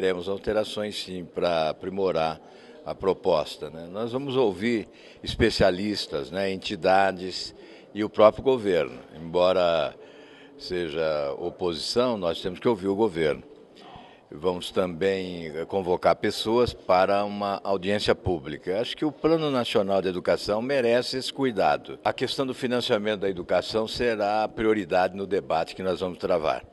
teremos alterações, sim, para aprimorar a proposta, né? Nós vamos ouvir especialistas, né, entidades e o próprio governo. Embora seja oposição, nós temos que ouvir o governo. Vamos também convocar pessoas para uma audiência pública. Acho que o Plano Nacional de Educação merece esse cuidado. A questão do financiamento da educação será a prioridade no debate que nós vamos travar.